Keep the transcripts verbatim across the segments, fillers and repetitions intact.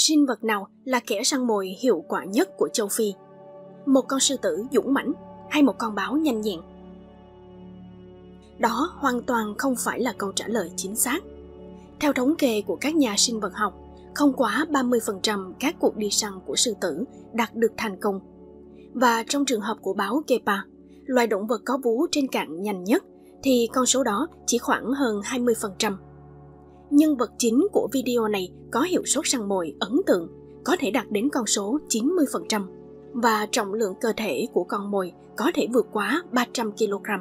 sinh vật nào là kẻ săn mồi hiệu quả nhất của châu Phi? Một con sư tử dũng mãnh hay một con báo nhanh nhẹn? Đó hoàn toàn không phải là câu trả lời chính xác. Theo thống kê của các nhà sinh vật học, không quá ba mươi phần trăm các cuộc đi săn của sư tử đạt được thành công. Và trong trường hợp của báo Gepard, loài động vật có vú trên cạn nhanh nhất, thì con số đó chỉ khoảng hơn hai mươi phần trăm. Nhân vật chính của video này có hiệu suất săn mồi ấn tượng, có thể đạt đến con số chín mươi phần trăm, và trọng lượng cơ thể của con mồi có thể vượt quá ba trăm ki lô gam.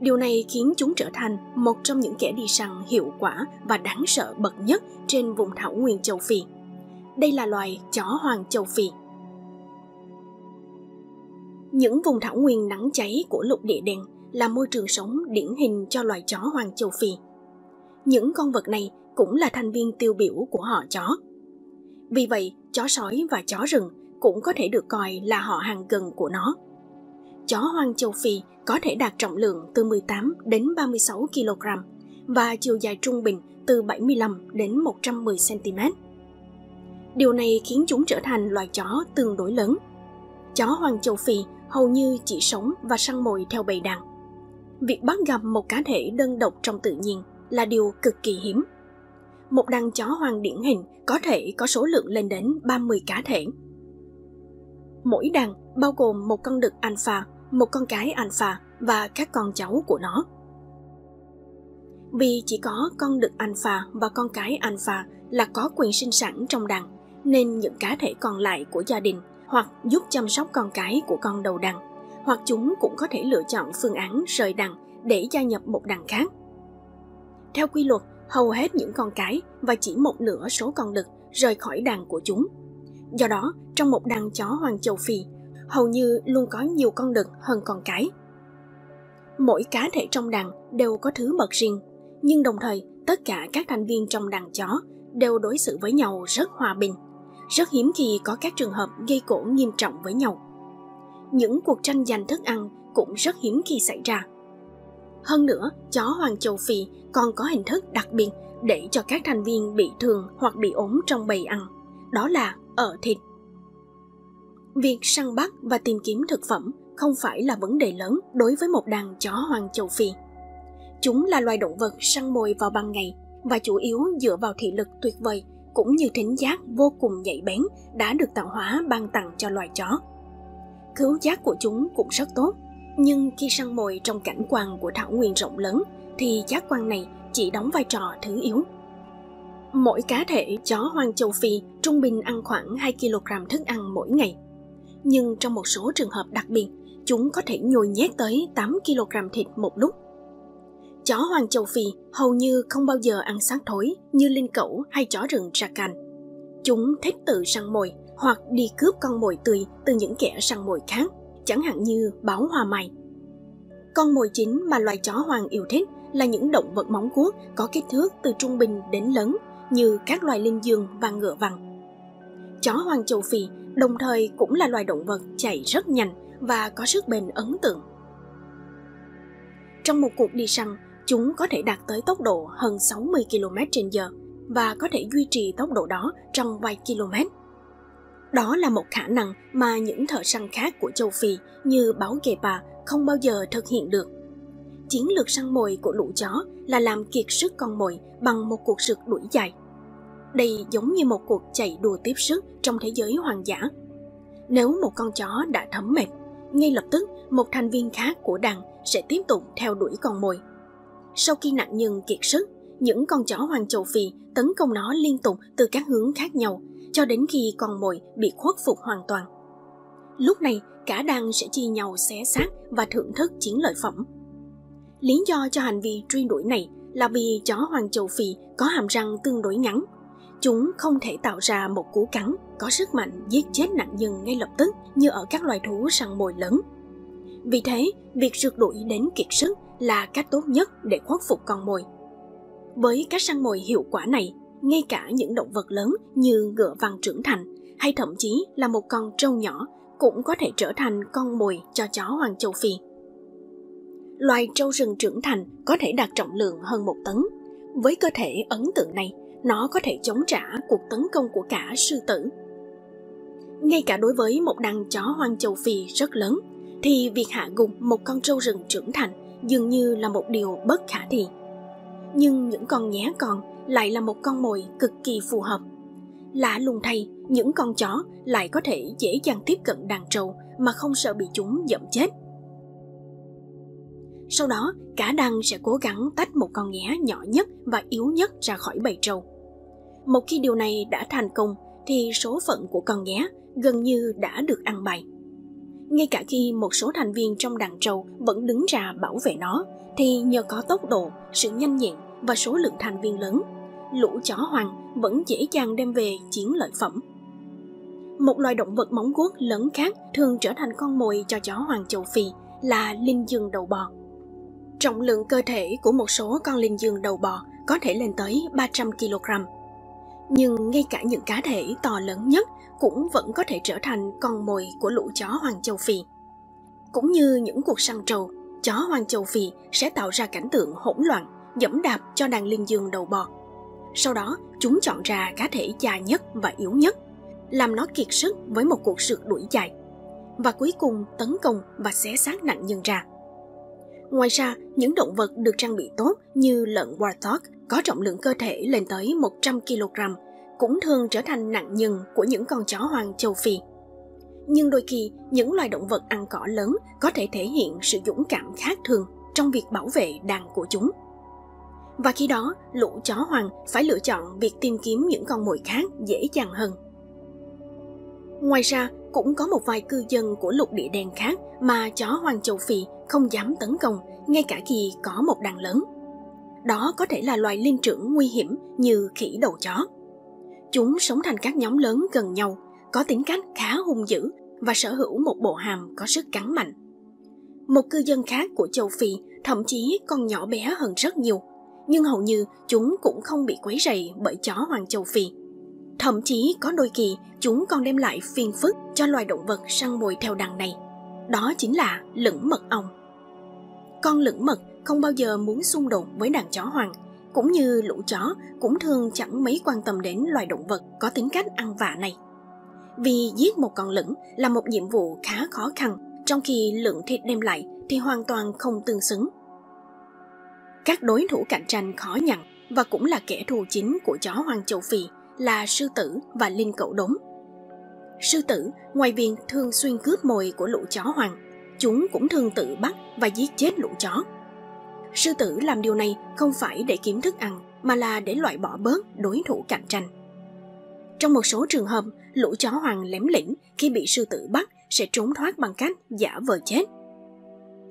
Điều này khiến chúng trở thành một trong những kẻ đi săn hiệu quả và đáng sợ bậc nhất trên vùng thảo nguyên châu Phi. Đây là loài chó hoang châu Phi. Những vùng thảo nguyên nắng cháy của lục địa đen là môi trường sống điển hình cho loài chó hoang châu Phi. Những con vật này cũng là thành viên tiêu biểu của họ chó. Vì vậy, chó sói và chó rừng cũng có thể được coi là họ hàng gần của nó. Chó hoang châu Phi có thể đạt trọng lượng từ mười tám đến ba mươi sáu ki lô gam và chiều dài trung bình từ bảy mươi lăm đến một trăm mười xăng ti mét. Điều này khiến chúng trở thành loài chó tương đối lớn. Chó hoang châu Phi hầu như chỉ sống và săn mồi theo bầy đàn. Việc bắt gặp một cá thể đơn độc trong tự nhiên là điều cực kỳ hiếm. Một đàn chó hoang điển hình có thể có số lượng lên đến ba mươi cá thể. Mỗi đàn bao gồm một con đực alpha, một con cái alpha và các con cháu của nó. Vì chỉ có con đực alpha và con cái alpha là có quyền sinh sản trong đàn, nên những cá thể còn lại của gia đình hoặc giúp chăm sóc con cái của con đầu đàn, hoặc chúng cũng có thể lựa chọn phương án rời đàn để gia nhập một đàn khác. Theo quy luật, hầu hết những con cái và chỉ một nửa số con đực rời khỏi đàn của chúng. Do đó, trong một đàn chó hoang châu Phi, hầu như luôn có nhiều con đực hơn con cái. Mỗi cá thể trong đàn đều có thứ bậc riêng, nhưng đồng thời tất cả các thành viên trong đàn chó đều đối xử với nhau rất hòa bình. Rất hiếm khi có các trường hợp gây gổ nghiêm trọng với nhau. Những cuộc tranh giành thức ăn cũng rất hiếm khi xảy ra. Hơn nữa, chó hoang châu Phi còn có hình thức đặc biệt để cho các thành viên bị thương hoặc bị ốm trong bầy ăn, đó là ở thịt. Việc săn bắt và tìm kiếm thực phẩm không phải là vấn đề lớn đối với một đàn chó hoang châu Phi. Chúng là loài động vật săn mồi vào ban ngày và chủ yếu dựa vào thị lực tuyệt vời cũng như thính giác vô cùng nhạy bén đã được tạo hóa ban tặng cho loài chó. Khứu giác của chúng cũng rất tốt, nhưng khi săn mồi trong cảnh quan của thảo nguyên rộng lớn thì giác quan này chỉ đóng vai trò thứ yếu. Mỗi cá thể chó hoang châu Phi trung bình ăn khoảng hai ki lô gam thức ăn mỗi ngày. Nhưng trong một số trường hợp đặc biệt, chúng có thể nhồi nhét tới tám ki lô gam thịt một lúc. Chó hoang châu Phi hầu như không bao giờ ăn xác thối như linh cẩu hay chó rừng Rakan. Chúng thích tự săn mồi hoặc đi cướp con mồi tươi từ những kẻ săn mồi khác, chẳng hạn như báo hoa mày. Con mồi chính mà loài chó hoang yêu thích là những động vật móng vuốt có kích thước từ trung bình đến lớn như các loài linh dương và ngựa vằn. Chó hoang châu Phi đồng thời cũng là loài động vật chạy rất nhanh và có sức bền ấn tượng. Trong một cuộc đi săn, chúng có thể đạt tới tốc độ hơn sáu mươi ki lô mét trên giờ và có thể duy trì tốc độ đó trong vài km. Đó là một khả năng mà những thợ săn khác của châu Phi như báo Gepard không bao giờ thực hiện được. Chiến lược săn mồi của lũ chó là làm kiệt sức con mồi bằng một cuộc rượt đuổi dài. Đây giống như một cuộc chạy đua tiếp sức trong thế giới hoang dã. Nếu một con chó đã thấm mệt, ngay lập tức một thành viên khác của đàn sẽ tiếp tục theo đuổi con mồi. Sau khi nạn nhân kiệt sức, những con chó hoang châu Phi tấn công nó liên tục từ các hướng khác nhau, cho đến khi con mồi bị khuất phục hoàn toàn. Lúc này, cả đàn sẽ chia nhau xé xác và thưởng thức chiến lợi phẩm. Lý do cho hành vi truy đuổi này là vì chó hoang châu Phi có hàm răng tương đối ngắn. Chúng không thể tạo ra một cú cắn có sức mạnh giết chết nạn nhân ngay lập tức như ở các loài thú săn mồi lớn. Vì thế, việc rượt đuổi đến kiệt sức là cách tốt nhất để khuất phục con mồi. Với cách săn mồi hiệu quả này, ngay cả những động vật lớn như ngựa vằn trưởng thành hay thậm chí là một con trâu nhỏ cũng có thể trở thành con mồi cho chó hoang châu Phi. Loài trâu rừng trưởng thành có thể đạt trọng lượng hơn một tấn. Với cơ thể ấn tượng này, nó có thể chống trả cuộc tấn công của cả sư tử. Ngay cả đối với một đàn chó hoang châu Phi rất lớn, thì việc hạ gục một con trâu rừng trưởng thành dường như là một điều bất khả thi. Nhưng những con nhé con lại là một con mồi cực kỳ phù hợp. Lạ lùng thay, những con chó lại có thể dễ dàng tiếp cận đàn trâu mà không sợ bị chúng giẫm chết. Sau đó, cả đàn sẽ cố gắng tách một con nghé nhỏ nhất và yếu nhất ra khỏi bầy trâu. Một khi điều này đã thành công, thì số phận của con nghé gần như đã được ăn bài. Ngay cả khi một số thành viên trong đàn trâu vẫn đứng ra bảo vệ nó, thì nhờ có tốc độ, sự nhanh nhẹn và số lượng thành viên lớn, lũ chó hoang vẫn dễ dàng đem về chiến lợi phẩm. Một loài động vật móng guốc lớn khác thường trở thành con mồi cho chó hoang châu Phi là linh dương đầu bò. Trọng lượng cơ thể của một số con linh dương đầu bò có thể lên tới ba trăm ki lô gam. Nhưng ngay cả những cá thể to lớn nhất cũng vẫn có thể trở thành con mồi của lũ chó hoang châu Phi. Cũng như những cuộc săn trâu, chó hoang châu Phi sẽ tạo ra cảnh tượng hỗn loạn, giẫm đạp cho đàn linh dương đầu bò. Sau đó, chúng chọn ra cá thể già nhất và yếu nhất, làm nó kiệt sức với một cuộc rượt đuổi dài, và cuối cùng tấn công và xé xác nạn nhân ra. Ngoài ra, những động vật được trang bị tốt như lợn warthog có trọng lượng cơ thể lên tới một trăm ki lô gam cũng thường trở thành nạn nhân của những con chó hoang châu Phi. Nhưng đôi khi, những loài động vật ăn cỏ lớn có thể thể hiện sự dũng cảm khác thường trong việc bảo vệ đàn của chúng. Và khi đó, lũ chó hoang phải lựa chọn việc tìm kiếm những con mồi khác dễ dàng hơn. Ngoài ra, cũng có một vài cư dân của lục địa đen khác mà chó hoang châu Phi không dám tấn công ngay cả khi có một đàn lớn. Đó có thể là loài linh trưởng nguy hiểm như khỉ đầu chó. Chúng sống thành các nhóm lớn gần nhau, có tính cách khá hung dữ và sở hữu một bộ hàm có sức cắn mạnh. Một cư dân khác của châu Phi thậm chí còn nhỏ bé hơn rất nhiều, nhưng hầu như chúng cũng không bị quấy rầy bởi chó hoang châu Phi. Thậm chí có đôi kỳ chúng còn đem lại phiền phức cho loài động vật săn mồi theo đàn này. Đó chính là lửng mật ong. Con lửng mật không bao giờ muốn xung đột với đàn chó hoang, cũng như lũ chó cũng thường chẳng mấy quan tâm đến loài động vật có tính cách ăn vạ này. Vì giết một con lửng là một nhiệm vụ khá khó khăn, trong khi lượng thịt đem lại thì hoàn toàn không tương xứng. Các đối thủ cạnh tranh khó nhằn và cũng là kẻ thù chính của chó hoang châu Phi là sư tử và linh cẩu đốm. Sư tử, ngoài việc thường xuyên cướp mồi của lũ chó hoang, chúng cũng thường tự bắt và giết chết lũ chó. Sư tử làm điều này không phải để kiếm thức ăn, mà là để loại bỏ bớt đối thủ cạnh tranh. Trong một số trường hợp, lũ chó hoang lém lỉnh khi bị sư tử bắt sẽ trốn thoát bằng cách giả vờ chết.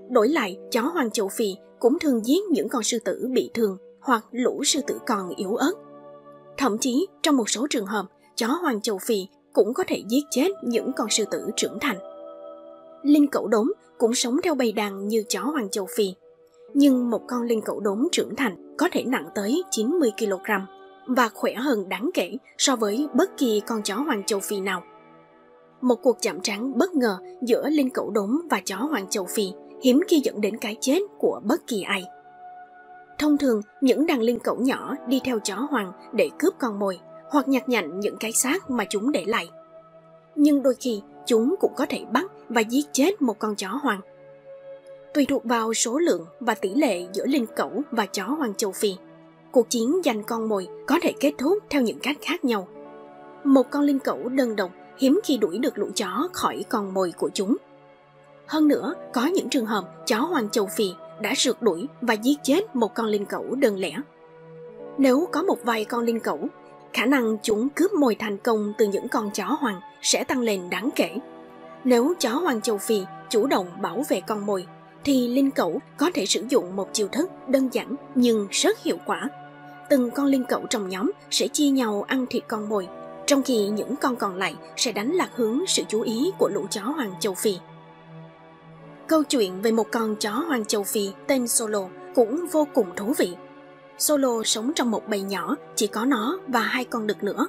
Đổi lại, chó hoang châu Phi cũng thường giết những con sư tử bị thương hoặc lũ sư tử còn yếu ớt. Thậm chí, trong một số trường hợp, chó hoang châu Phi cũng có thể giết chết những con sư tử trưởng thành. Linh cẩu đốm cũng sống theo bầy đàn như chó hoang châu Phi. Nhưng một con linh cẩu đốm trưởng thành có thể nặng tới chín mươi ki lô gam và khỏe hơn đáng kể so với bất kỳ con chó hoang châu Phi nào. Một cuộc chạm trán bất ngờ giữa linh cẩu đốm và chó hoang châu Phi hiếm khi dẫn đến cái chết của bất kỳ ai. Thông thường, những đàn linh cẩu nhỏ đi theo chó hoang để cướp con mồi hoặc nhặt nhạnh những cái xác mà chúng để lại. Nhưng đôi khi, chúng cũng có thể bắt và giết chết một con chó hoang. Tùy thuộc vào số lượng và tỷ lệ giữa linh cẩu và chó hoang châu Phi, cuộc chiến giành con mồi có thể kết thúc theo những cách khác nhau. Một con linh cẩu đơn độc hiếm khi đuổi được lũ chó khỏi con mồi của chúng. Hơn nữa, có những trường hợp chó hoang châu Phi đã rượt đuổi và giết chết một con linh cẩu đơn lẻ. Nếu có một vài con linh cẩu, khả năng chúng cướp mồi thành công từ những con chó hoang sẽ tăng lên đáng kể. Nếu chó hoang châu Phi chủ động bảo vệ con mồi, thì linh cẩu có thể sử dụng một chiêu thức đơn giản nhưng rất hiệu quả. Từng con linh cẩu trong nhóm sẽ chia nhau ăn thịt con mồi, trong khi những con còn lại sẽ đánh lạc hướng sự chú ý của lũ chó hoang châu Phi. Câu chuyện về một con chó hoang châu Phi tên Solo cũng vô cùng thú vị. Solo sống trong một bầy nhỏ chỉ có nó và hai con đực nữa.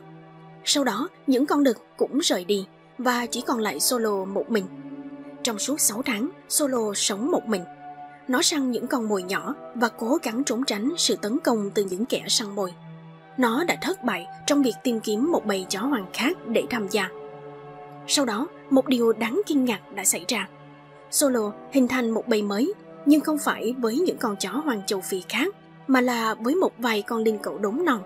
Sau đó, những con đực cũng rời đi và chỉ còn lại Solo một mình. Trong suốt sáu tháng, Solo sống một mình. Nó săn những con mồi nhỏ và cố gắng trốn tránh sự tấn công từ những kẻ săn mồi. nó đã thất bại trong việc tìm kiếm một bầy chó hoang khác để tham gia. Sau đó, một điều đáng kinh ngạc đã xảy ra. Solo hình thành một bầy mới, nhưng không phải với những con chó hoang châu Phi khác, mà là với một vài con linh cẩu đốm non.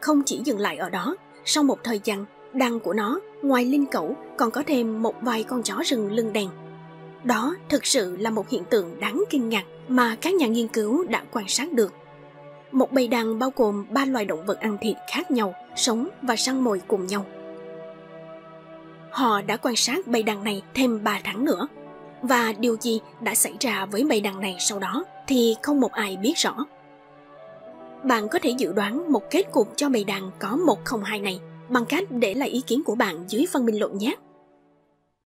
Không chỉ dừng lại ở đó, sau một thời gian, đàn của nó ngoài linh cẩu còn có thêm một vài con chó rừng lưng đen. Đó thực sự là một hiện tượng đáng kinh ngạc mà các nhà nghiên cứu đã quan sát được. Một bầy đàn bao gồm ba loài động vật ăn thịt khác nhau, sống và săn mồi cùng nhau. Họ đã quan sát bầy đàn này thêm ba tháng nữa. Và điều gì đã xảy ra với bầy đàn này sau đó thì không một ai biết rõ. Bạn có thể dự đoán một kết cục cho bầy đàn có một không hai này bằng cách để lại ý kiến của bạn dưới phần bình luận nhé.